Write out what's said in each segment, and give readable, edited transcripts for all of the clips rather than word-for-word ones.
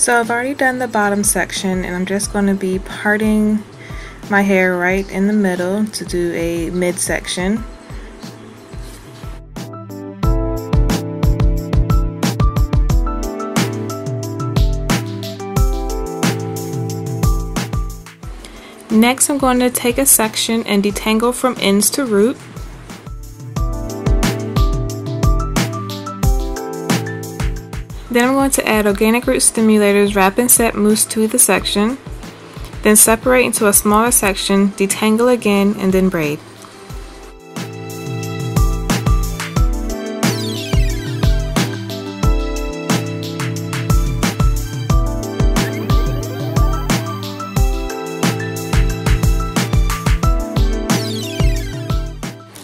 So I've already done the bottom section, and I'm just going to be parting my hair right in the middle to do a midsection. Next, I'm going to take a section and detangle from ends to root. Then I'm going to add organic root stimulators wrap and set mousse to the section, then separate into a smaller section, detangle again, and then braid.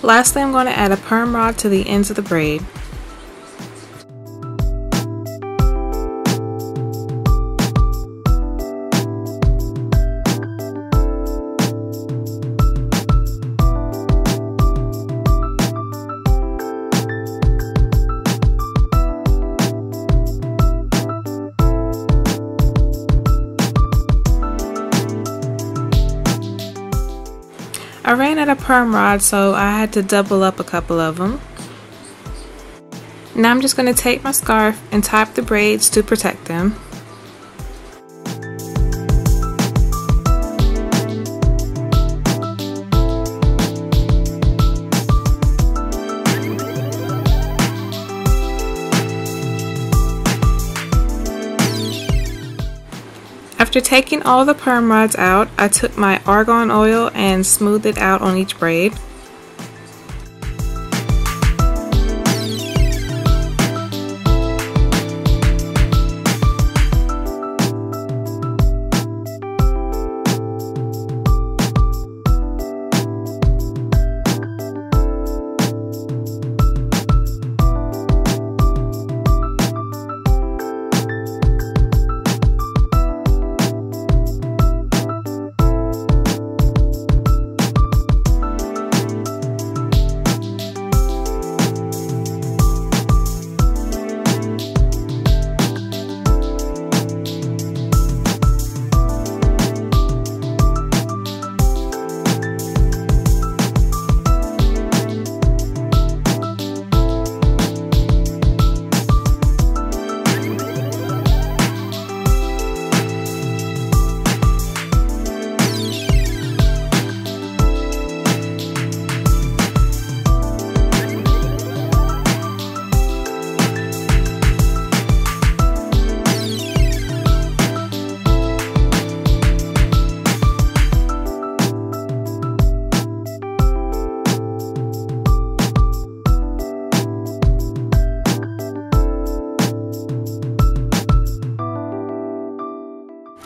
Lastly, I'm going to add a perm rod to the ends of the braid. I ran out of perm rods, so I had to double up a couple of them. Now I'm just going to take my scarf and tie up the braids to protect them. After taking all the perm rods out, I took my argan oil and smoothed it out on each braid.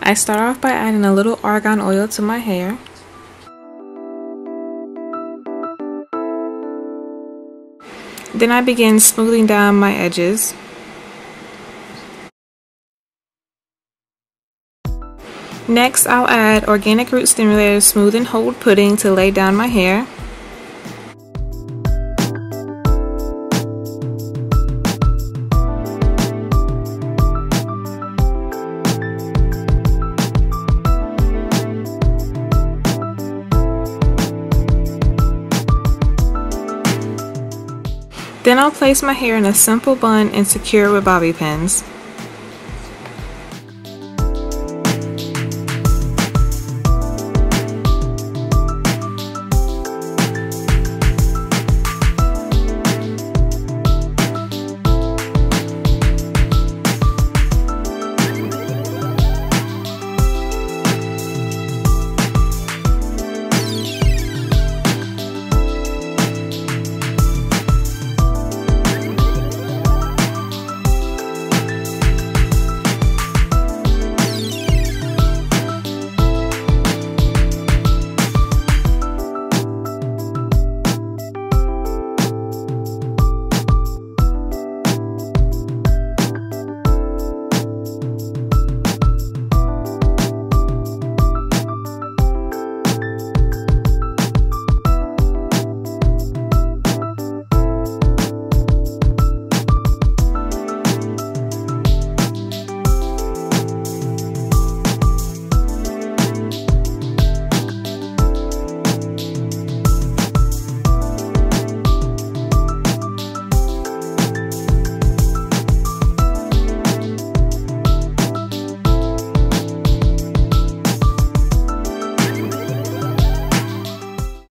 I start off by adding a little argan oil to my hair. Then I begin smoothing down my edges. Next, I'll add organic root stimulator smooth and hold pudding to lay down my hair. Then I'll place my hair in a simple bun and secure with bobby pins.